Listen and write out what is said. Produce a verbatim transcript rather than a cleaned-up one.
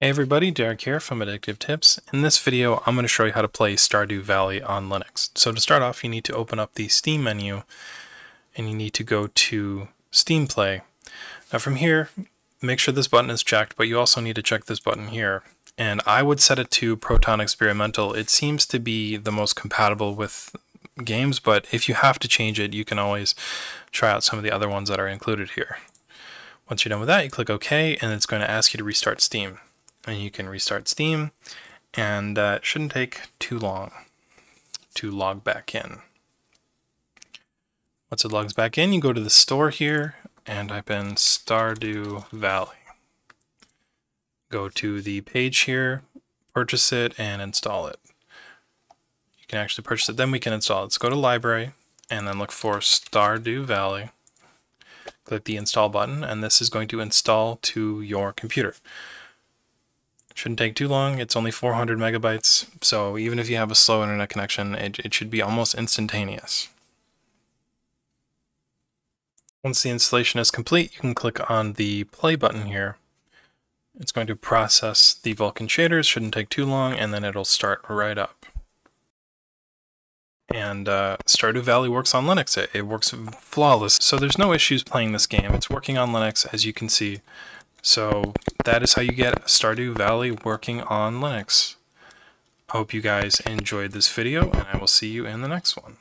Hey everybody, Derek here from Addictive Tips. In this video, I'm going to show you how to play Stardew Valley on Linux. So to start off, you need to open up the Steam menu, and you need to go to Steam Play. Now from here, make sure this button is checked, but you also need to check this button here. And I would set it to Proton Experimental. It seems to be the most compatible with games, but if you have to change it, you can always try out some of the other ones that are included here. Once you're done with that, you click OK, and it's going to ask you to restart Steam. And you can restart Steam, and uh, it shouldn't take too long to log back in. Once it logs back in, you go to the store here and type in Stardew Valley. Go to the page here, purchase it, and install it. You can actually purchase it, then we can install it. So go to Library, and then look for Stardew Valley. Click the Install button, and this is going to install to your computer. Shouldn't take too long. It's only four hundred megabytes, so even if you have a slow internet connection, it, it should be almost instantaneous. Once the installation is complete, you can click on the play button here. It's going to process the Vulkan shaders, shouldn't take too long, and then it'll start right up. And uh, Stardew Valley works on Linux. It, it works flawless, so there's no issues playing this game. It's working on Linux, as you can see. So that is how you get Stardew Valley working on Linux. I hope you guys enjoyed this video, and I will see you in the next one.